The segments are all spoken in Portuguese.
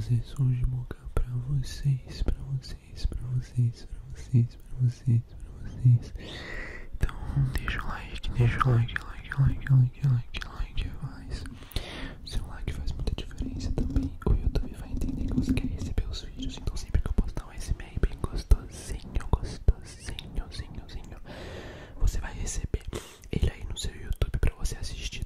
fazer som de boca pra vocês, pra vocês, pra vocês, pra vocês, pra vocês, pra vocês. Então deixa o like, like, like, like, like, faz. O seu like faz muita diferença também. O YouTube vai entender que você quer receber os vídeos, então sempre que eu postar um SMR bem gostosinho, gostosinhozinhozinho, você vai receber ele aí no seu YouTube pra você assistir.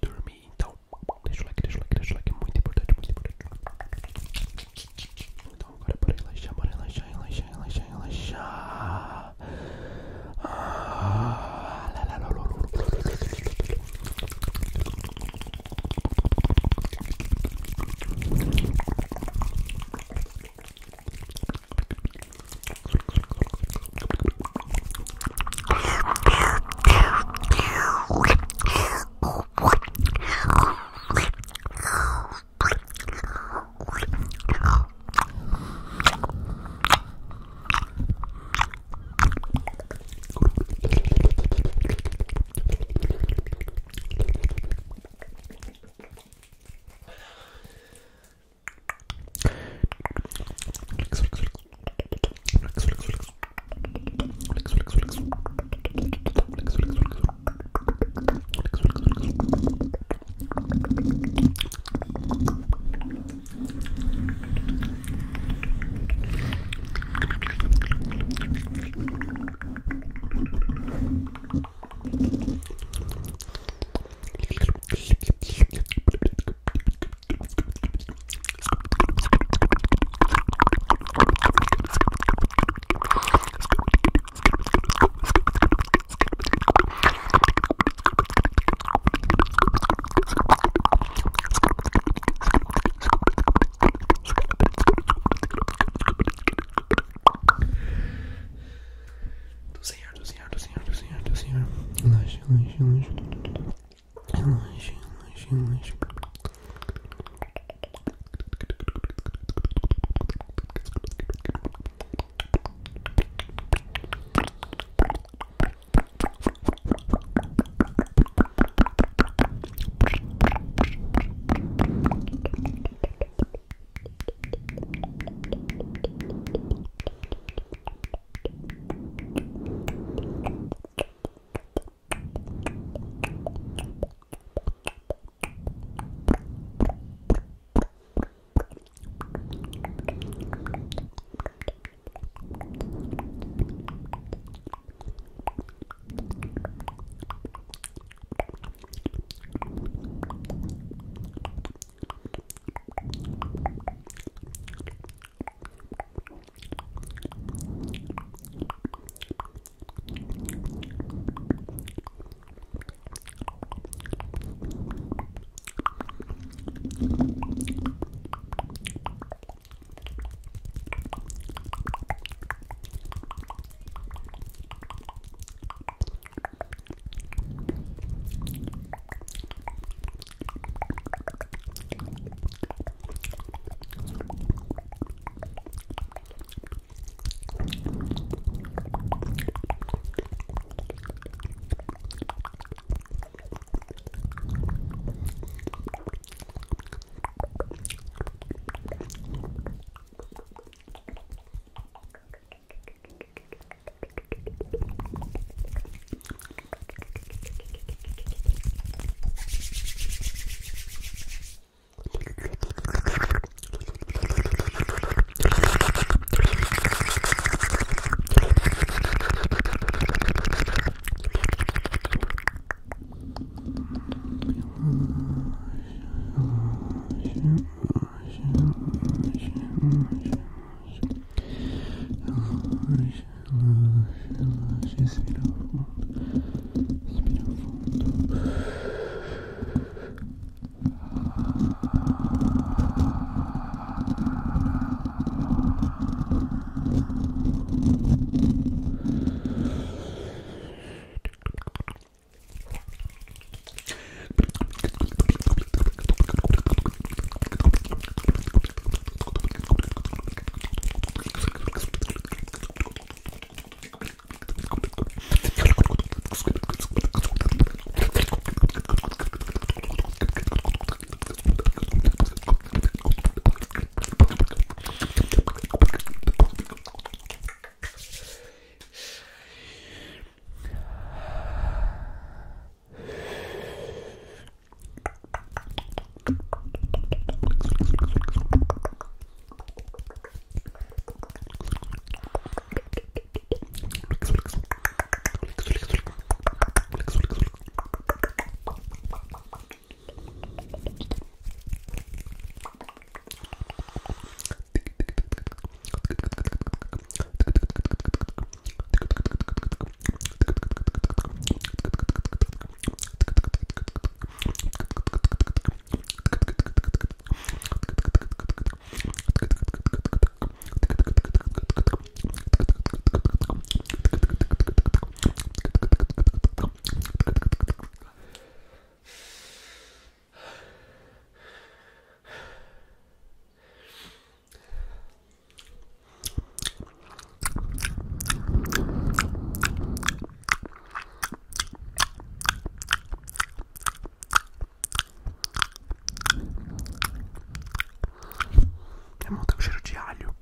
venuta un giro di aglio,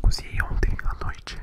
così ontem à noite.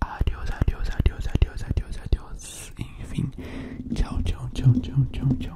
Adiós, adiós, adiós, adiós, adiós. Enfim, tchau, tchau, tchau, tchau, tchau, tchau.